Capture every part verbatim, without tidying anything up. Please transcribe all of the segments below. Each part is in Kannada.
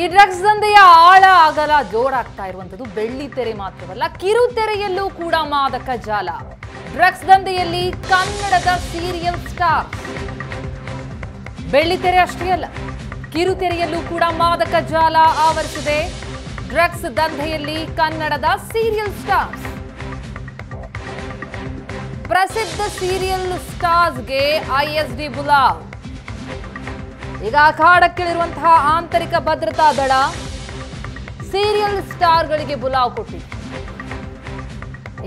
ಈ ಡ್ರಗ್ಸ್ ದಂಧೆಯ ಆಳ ಅಗಲ ಜೋರಾಗ್ತಾ ಇರುವಂತದ್ದು ಬೆಳ್ಳಿ ತೆರೆ ಮಾತ್ರವಲ್ಲ, ಕಿರುತೆರೆಯಲ್ಲೂ ಕೂಡ ಮಾದಕ ಜಾಲ. ಡ್ರಗ್ಸ್ ದಂಧೆಯಲ್ಲಿ ಕನ್ನಡದ ಸೀರಿಯಲ್ ಸ್ಟಾರ್ ಬೆಳ್ಳಿತೆರೆ ಅಷ್ಟೇ ಅಲ್ಲ, ಕಿರುತೆರೆಯಲ್ಲೂ ಕೂಡ ಮಾದಕ ಜಾಲ ಆವರಿಸಿದೆ. ಡ್ರಗ್ಸ್ ದಂಧೆಯಲ್ಲಿ ಕನ್ನಡದ ಸೀರಿಯಲ್ ಸ್ಟಾರ್ಸ್, ಪ್ರಸಿದ್ಧ ಸೀರಿಯಲ್ ಸ್ಟಾರ್ಸ್ಗೆ ಐ ಎಸ್ ಡಿ ಬುಲಾವ್. ಈಗ ಅಖಾಡಕ್ಕಿಳಿರುವಂತಹ ಆಂತರಿಕ ಭದ್ರತಾ ದಳ ಸೀರಿಯಲ್ ಸ್ಟಾರ್ಗಳಿಗೆ ಬುಲಾವ್ ಕೊಟ್ಟಿದೆ.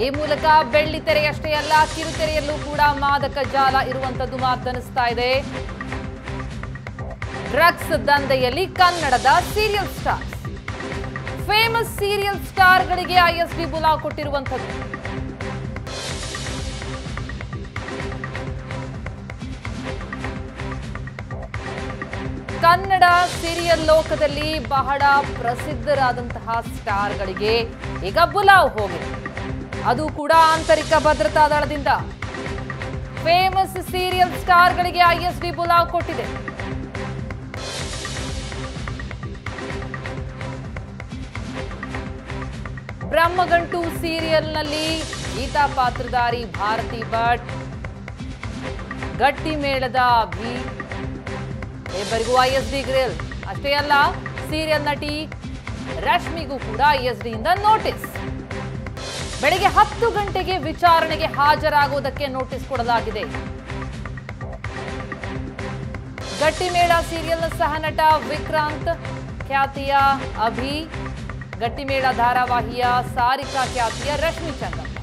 ಈ ಮೂಲಕ ಬೆಳ್ಳಿತೆರೆಯಷ್ಟೇ ಅಲ್ಲ, ಕಿರುತೆರೆಯಲ್ಲೂ ಕೂಡ ಮಾದಕ ಜಾಲ ಇರುವಂತದ್ದು ಮಾತನಿಸ್ತಾ ಇದೆ. ಡ್ರಗ್ಸ್ ದಂಧೆಯಲ್ಲಿ ಕನ್ನಡದ ಸೀರಿಯಲ್ ಸ್ಟಾರ್ಸ್, ಫೇಮಸ್ ಸೀರಿಯಲ್ ಸ್ಟಾರ್ಗಳಿಗೆ ಐ ಎಸ್ ಡಿ ಬುಲಾವ್ ಕೊಟ್ಟಿರುವಂಥದ್ದು. ಕನ್ನಡ ಸೀರಿಯಲ್ ಲೋಕದಲ್ಲಿ ಬಹಳ ಪ್ರಸಿದ್ಧರಾದಂತಹ ಸ್ಟಾರ್ಗಳಿಗೆ ಈಗ ಬುಲಾವ್ ಹೋಗಿದೆ, ಅದು ಕೂಡ ಆಂತರಿಕ ಭದ್ರತಾ ದಳದಿಂದ. ಫೇಮಸ್ ಸೀರಿಯಲ್ ಸ್ಟಾರ್ಗಳಿಗೆ ಐ ಎಸ್ ಡಿ ಬುಲಾವ್ ಕೊಟ್ಟಿದೆ. ಬ್ರಹ್ಮಗಂಟು ಸೀರಿಯಲ್ನಲ್ಲಿ ಗೀತಾ ಪಾತ್ರಧಾರಿ ಭಾರತಿ ಭಟ್, ಗಟ್ಟಿ ಮೇಳದ ಅಭಿ ಇಬ್ಬರಿಗೂ ಐ ಎಸ್ ಡಿ ಗ್ರಿಲ್. ಅಷ್ಟೇ ಅಲ್ಲ, ಸೀರಿಯಲ್ ನಟಿ ರಶ್ಮಿಗೂ ಕೂಡ ಐ ಎಸ್ ಡಿ ಇಂದ ನೋಟಿಸ್. ಬೆಳಗ್ಗೆ ಹತ್ತು ಗಂಟೆಗೆ ವಿಚಾರಣೆಗೆ ಹಾಜರಾಗುವುದಕ್ಕೆ ನೋಟಿಸ್ ಕೊಡಲಾಗಿದೆ. ಗಟ್ಟಿಮೇಳ ಸೀರಿಯಲ್ನ ಸಹನಟ ವಿಕ್ರಾಂತ್ ಖ್ಯಾತಿಯ ಅಭಿ, ಗಟ್ಟಿಮೇಳ ಧಾರಾವಾಹಿಯ ಸಾರಿಕಾ ಖ್ಯಾತಿಯ ರಶ್ಮಿ ಚಂಗಪ್ಪ,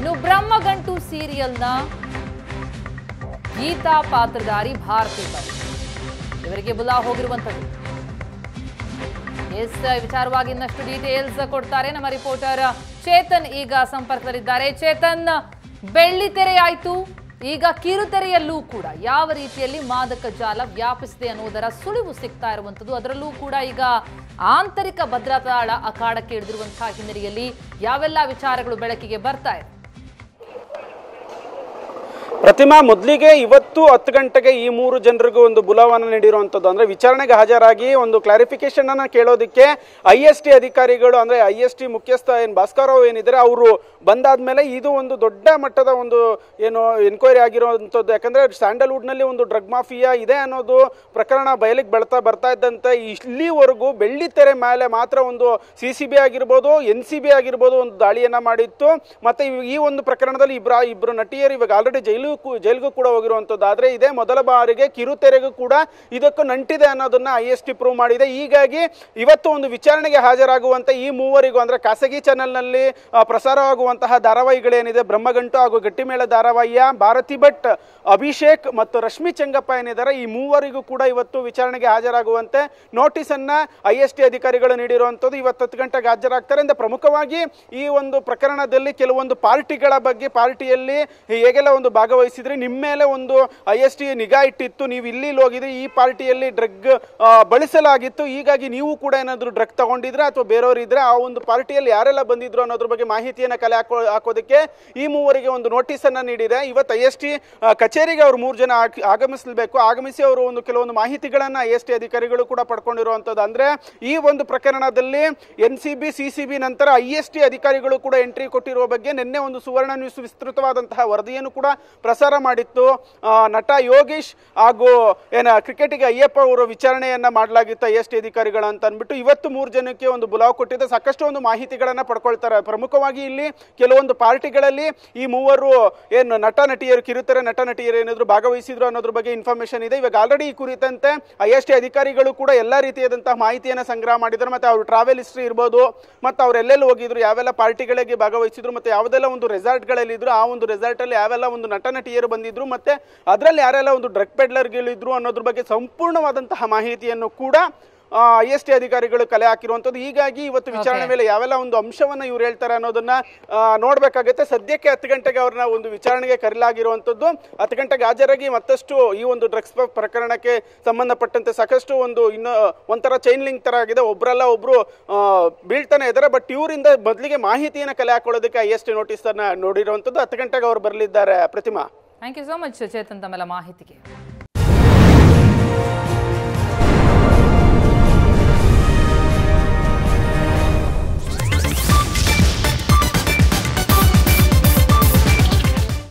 ಇನ್ನು ಬ್ರಹ್ಮಗಂಟು ಸೀರಿಯಲ್ನ ಗೀತಾ ಪಾತ್ರಧಾರಿ ಭಾರತಿ ಭಟ್ ಇವರಿಗೆ ಬುಲಾವ್ ಹೋಗಿರುವಂಥದ್ದು. ಎಸ್, ವಿಚಾರವಾಗಿ ಇನ್ನಷ್ಟು ಡೀಟೇಲ್ಸ್ ಕೊಡ್ತಾರೆ ನಮ್ಮ ರಿಪೋರ್ಟರ್ ಚೇತನ್. ಈಗ ಸಂಪರ್ಕದಲ್ಲಿದ್ದಾರೆ. ಚೇತನ್, ಬೆಳ್ಳಿತೆರೆ ಆಯ್ತು, ಈಗ ಕಿರುತೆರೆಯಲ್ಲೂ ಕೂಡ ಯಾವ ರೀತಿಯಲ್ಲಿ ಮಾದಕ ಜಾಲ ವ್ಯಾಪಿಸಿದೆ ಅನ್ನೋದರ ಸುಳಿವು ಸಿಗ್ತಾ ಇರುವಂಥದ್ದು, ಅದರಲ್ಲೂ ಕೂಡ ಈಗ ಆಂತರಿಕ ಭದ್ರತಾ ದಳ ಅಖಾಡಕ್ಕೆ ಇಳಿದಿರುವಂತಹ ಹಿನ್ನೆಲೆಯಲ್ಲಿ ಯಾವೆಲ್ಲ ವಿಚಾರಗಳು ಬೆಳಕಿಗೆ ಬರ್ತಾ ಇದೆ? ಪ್ರತಿಮಾ, ಮೊದಲಿಗೆ ಇವತ್ತು ಹತ್ತು ಗಂಟೆಗೆ ಈ ಮೂರು ಜನರಿಗೂ ಒಂದು ಬುಲಾವನ್ನು ನೀಡಿರುವಂಥದ್ದು, ಅಂದರೆ ವಿಚಾರಣೆಗೆ ಹಾಜರಾಗಿ ಒಂದು ಕ್ಲಾರಿಫಿಕೇಷನನ್ನು ಕೇಳೋದಕ್ಕೆ ಐ ಎಸ್ ಟಿ ಅಧಿಕಾರಿಗಳು, ಅಂದರೆ ಐ ಎಸ್ ಟಿ ಮುಖ್ಯಸ್ಥ ಏನು ಭಾಸ್ಕರ್ ರಾವ್ ಏನಿದ್ದಾರೆ ಅವರು ಬಂದಾದ ಮೇಲೆ ಇದು ಒಂದು ದೊಡ್ಡ ಮಟ್ಟದ ಒಂದು ಏನು ಎನ್ಕ್ವೈರಿ ಆಗಿರುವಂಥದ್ದು. ಯಾಕಂದರೆ ಸ್ಯಾಂಡಲ್ವುಡ್ನಲ್ಲಿ ಒಂದು ಡ್ರಗ್ ಮಾಫಿಯಾ ಇದೆ ಅನ್ನೋದು ಪ್ರಕರಣ ಬಯಲಿಗೆ ಬೆಳ್ತಾ ಬರ್ತಾ ಇದ್ದಂತೆ ಇಲ್ಲಿವರೆಗೂ ಬೆಳ್ಳಿತೆರೆ ಮೇಲೆ ಮಾತ್ರ ಒಂದು ಸಿ ಸಿ ಬಿ ಆಗಿರ್ಬೋದು, ಎನ್ ಸಿ ಬಿ ಆಗಿರ್ಬೋದು ಒಂದು ದಾಳಿಯನ್ನು ಮಾಡಿತ್ತು. ಮತ್ತು ಈ ಒಂದು ಪ್ರಕರಣದಲ್ಲಿ ಇಬ್ಬರ ಇಬ್ಬರು ನಟಿಯರು ಇವಾಗ ಆಲ್ರೆಡಿ ಜೈಲು ಜೈಲಿಗೂ ಕೂಡ ಹೋಗಿರುವಂಥದ್ದು. ಆದರೆ ಇದೇ ಮೊದಲ ಬಾರಿಗೆ ಕಿರುತೆರೆಗೂ ಕೂಡ ಇದಕ್ಕೂ ನಂಟಿದೆ ಅನ್ನೋದನ್ನ ಐ ಎಸ್ ಟಿ ಪ್ರೂವ್ ಮಾಡಿದೆ. ಹೀಗಾಗಿ ಇವತ್ತು ಒಂದು ವಿಚಾರಣೆಗೆ ಹಾಜರಾಗುವಂಥ ಈ ಮೂವರಿಗೂ, ಅಂದರೆ ಖಾಸಗಿ ಚಾನೆಲ್ನಲ್ಲಿ ಪ್ರಸಾರವಾಗುವಂತಹ ಧಾರಾವಾಹಿಗಳೇನಿದೆ ಬ್ರಹ್ಮಗಂಟು ಹಾಗೂ ಗಟ್ಟಿಮೇಳ ಧಾರಾವಾಹಿಯ ಭಾರತಿ ಭಟ್, ಅಭಿಷೇಕ್ ಮತ್ತು ರಶ್ಮಿ ಚಂಗಪ್ಪ ಏನಿದ್ದಾರೆ, ಈ ಮೂವರಿಗೂ ಕೂಡ ಇವತ್ತು ವಿಚಾರಣೆಗೆ ಹಾಜರಾಗುವಂತೆ ನೋಟಿಸನ್ನು ಐ ಎಸ್ ಟಿ ಅಧಿಕಾರಿಗಳು ನೀಡಿರುವಂಥದ್ದು. ಇವತ್ತು ಹತ್ತು ಗಂಟೆಗೆ ಹಾಜರಾಗ್ತಾರೆ. ಅಂದರೆ ಪ್ರಮುಖವಾಗಿ ಈ ಒಂದು ಪ್ರಕರಣದಲ್ಲಿ ಕೆಲವೊಂದು ಪಾರ್ಟಿಗಳ ಬಗ್ಗೆ, ಪಾರ್ಟಿಯಲ್ಲಿ ಹೇಗೆಲ್ಲ ಒಂದು ಭಾಗ ವಹಿಸಿದ್ರೆ ನಿಮ್ಮ ಮೇಲೆ ಒಂದು ಐ ಎಸ್ ಟಿ ನಿಗಾ ಇಟ್ಟಿತ್ತು, ನೀವು ಇಲ್ಲಿ ಹೋಗಿದ್ರೆ ಈ ಪಾರ್ಟಿಯಲ್ಲಿ ಡ್ರಗ್ ಬಳಸಲಾಗಿತ್ತು, ಹೀಗಾಗಿ ನೀವು ಕೂಡ ಏನಾದರೂ ಡ್ರಗ್ ತಗೊಂಡಿದ್ರೆ ಅಥವಾ ಬೇರೆಯವರು ಇದ್ರೆ ಆ ಒಂದು ಪಾರ್ಟಿಯಲ್ಲಿ ಯಾರೆಲ್ಲ ಬಂದಿದ್ರು ಅನ್ನೋದ್ರ ಬಗ್ಗೆ ಮಾಹಿತಿಯನ್ನು ಕಲೆ ಹಾಕೋ ಹಾಕೋದಕ್ಕೆ ಈ ಮೂವರಿಗೆ ಒಂದು ನೋಟಿಸನ್ನು ನೀಡಿದೆ. ಇವತ್ತು ಐ ಎಸ್ ಟಿ ಕಚೇರಿಗೆ ಅವರು ಮೂರು ಜನ ಆಗಮಿಸಬೇಕು. ಆಗಮಿಸಿ ಅವರು ಒಂದು ಕೆಲವೊಂದು ಮಾಹಿತಿಗಳನ್ನು ಐ ಎಸ್ ಟಿ ಅಧಿಕಾರಿಗಳು ಕೂಡ ಪಡ್ಕೊಂಡಿರುವಂಥದ್ದು. ಅಂದರೆ ಈ ಒಂದು ಪ್ರಕರಣದಲ್ಲಿ N C B, C C B ನಂತರ ಐ ಎಸ್ ಟಿ ಅಧಿಕಾರಿಗಳು ಕೂಡ ಎಂಟ್ರಿ ಕೊಟ್ಟಿರುವ ಬಗ್ಗೆ ನಿನ್ನೆ ಒಂದು ಸುವರ್ಣ ನ್ಯೂಸ್ ವಿಸ್ತೃತವಾದಂತಹ ವರದಿಯನ್ನು ಕೂಡ ಪ್ರಸಾರ ಮಾಡಿತ್ತು. ನಟ ಯೋಗೀಶ್ ಹಾಗೂ ಏನ ಕ್ರಿಕೆಟಿಗೆ ಅಯ್ಯಪ್ಪ ಅವರ ವಿಚಾರಣೆಯನ್ನು ಮಾಡಲಾಗಿತ್ತು ಐ ಎಸ್ ಟಿ ಅಧಿಕಾರಿಗಳು ಅಂತ ಅಂದ್ಬಿಟ್ಟು ಇವತ್ತು ಮೂರು ಜನಕ್ಕೆ ಒಂದು ಬುಲಾವ್ ಕೊಟ್ಟಿದ್ದ ಸಾಕಷ್ಟು ಒಂದು ಮಾಹಿತಿಗಳನ್ನು ಪಡ್ಕೊಳ್ತಾರೆ. ಪ್ರಮುಖವಾಗಿ ಇಲ್ಲಿ ಕೆಲವೊಂದು ಪಾರ್ಟಿಗಳಲ್ಲಿ ಈ ಮೂವರು ಏನು ನಟ ನಟಿಯರು, ಕಿರುತೆರೆ ನಟ ನಟಿಯರು ಏನಾದರೂ ಭಾಗವಹಿಸಿದ್ರು ಅನ್ನೋದ್ರ ಬಗ್ಗೆ ಇನ್ಫಾರ್ಮೇಷನ್ ಇದೆ. ಇವಾಗ ಆಲ್ರೆಡಿ ಈ ಕುರಿತಂತೆ ಐ ಎಸ್ ಟಿ ಅಧಿಕಾರಿಗಳು ಕೂಡ ಎಲ್ಲ ರೀತಿಯಾದಂಥ ಮಾಹಿತಿಯನ್ನು ಸಂಗ್ರಹ ಮಾಡಿದ್ದಾರೆ. ಮತ್ತು ಅವರು ಟ್ರಾವೆಲ್ ಹಿಸ್ಟ್ರಿ ಇರ್ಬೋದು, ಮತ್ತು ಅವ್ರು ಎಲ್ಲೆಲ್ಲಿ ಹೋಗಿದ್ರು, ಯಾವೆಲ್ಲ ಪಾರ್ಟಿಗಳಿಗೆ ಭಾಗವಹಿಸಿದ್ರು, ಮತ್ತು ಯಾವುದೆಲ್ಲ ಒಂದು ರೆಸಾರ್ಟ್ಗಳಲ್ಲಿದ್ದರು, ಆ ಒಂದು ರೆಸಾರ್ಟಲ್ಲಿ ಯಾವೆಲ್ಲ ಒಂದು ನಟ ನಟಿಯರು ಬಂದಿದ್ರು, ಮತ್ತೆ ಅದರಲ್ಲಿ ಯಾರೆಲ್ಲ ಒಂದು ಡ್ರಗ್ ಪೆಡ್ಲರ್ಗಳಿದ್ರು ಅನ್ನೋದ್ರ ಬಗ್ಗೆ ಸಂಪೂರ್ಣವಾದಂತಹ ಮಾಹಿತಿಯನ್ನು ಕೂಡ ಐ ಎಸ್ ಟಿ ಅಧಿಕಾರಿಗಳು ಕಲೆ ಹಾಕಿರುವಂಥದ್ದು. ಹೀಗಾಗಿ ಇವತ್ತು ವಿಚಾರಣೆ ಮೇಲೆ ಯಾವೆಲ್ಲ ಒಂದು ಅಂಶವನ್ನು ಇವ್ರು ಹೇಳ್ತಾರೆ ಅನ್ನೋದನ್ನ ನೋಡಬೇಕಾಗುತ್ತೆ. ಸದ್ಯಕ್ಕೆ ಹತ್ತು ಗಂಟೆಗೆ ಅವ್ರನ್ನ ಒಂದು ವಿಚಾರಣೆಗೆ ಕರೆಯಲಾಗಿರುವಂಥದ್ದು. ಹತ್ತು ಗಂಟೆಗೆ ಹಾಜರಾಗಿ ಮತ್ತಷ್ಟು ಈ ಒಂದು ಡ್ರಗ್ಸ್ ಪ್ರಕರಣಕ್ಕೆ ಸಂಬಂಧಪಟ್ಟಂತೆ ಸಾಕಷ್ಟು ಒಂದು ಇನ್ನೂ ಒಂಥರ ಚೈನ್ ಲಿಂಕ್ ಥರ ಆಗಿದೆ, ಒಬ್ಬರಲ್ಲ ಒಬ್ಬರು ಬೀಳ್ತಾನೆ ಇದ್ದಾರೆ. ಬಟ್ ಇವರಿಂದ ಮೊದಲಿಗೆ ಮಾಹಿತಿಯನ್ನು ಕಲೆ ಹಾಕೊಳ್ಳೋದಕ್ಕೆ ಐ ಎಸ್ ಟಿ ನೋಟಿಸನ್ನು ನೋಡಿರುವಂಥದ್ದು. ಹತ್ತು ಗಂಟೆಗೆ ಅವ್ರು ಬರಲಿದ್ದಾರೆ. Pratima, thank you so much Chetan ತಮ್ಮೆಲ್ಲ ಮಾಹಿತಿಗೆ.